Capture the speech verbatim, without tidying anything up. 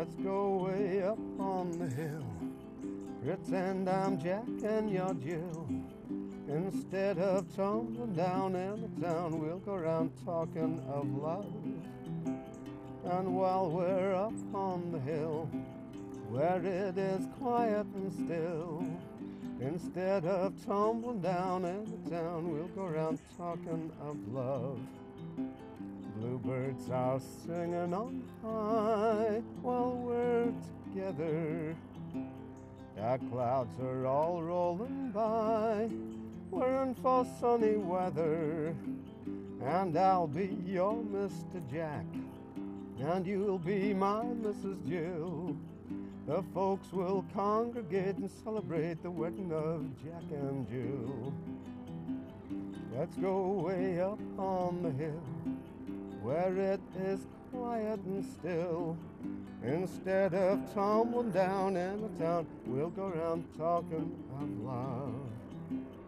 Let's go way up on the hill, pretend I'm Jack and you're Jill. Instead of tumbling down in the town, we'll go around talking of love. And while we're up on the hill, where it is quiet and still, instead of tumbling down in the town, we'll go around talking of love. Bluebirds are singing on high while we're together. Dark clouds are all rolling by, we're in for sunny weather. And I'll be your Mister Jack, and you'll be my Missus Jill. The folks will congregate and celebrate the wedding of Jack and Jill. Let's go way up on the hill, where it is quiet and still. Instead of tumbling down in the town, we'll go around talking of love.